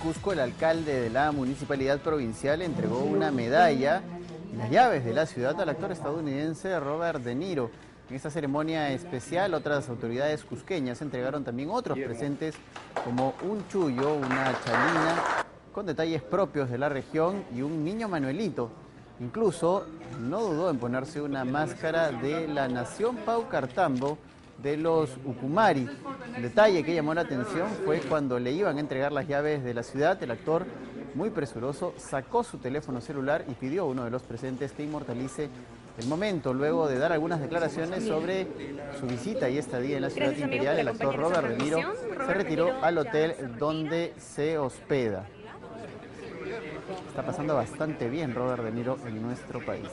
Cusco, el alcalde de la municipalidad provincial entregó una medalla y las llaves de la ciudad al actor estadounidense Robert De Niro. En esta ceremonia especial, otras autoridades cusqueñas entregaron también otros presentes como un chullo, una chalina con detalles propios de la región y un niño Manuelito. Incluso no dudó en ponerse una máscara de la nación Paucartambo de los Ukumari. El detalle que llamó la atención fue cuando le iban a entregar las llaves de la ciudad, el actor, muy presuroso, sacó su teléfono celular y pidió a uno de los presentes que inmortalice el momento. Luego de dar algunas declaraciones sobre su visita y estadía en la ciudad imperial, el actor Robert De Niro se retiró al hotel donde se hospeda. Está pasando bastante bien Robert De Niro en nuestro país.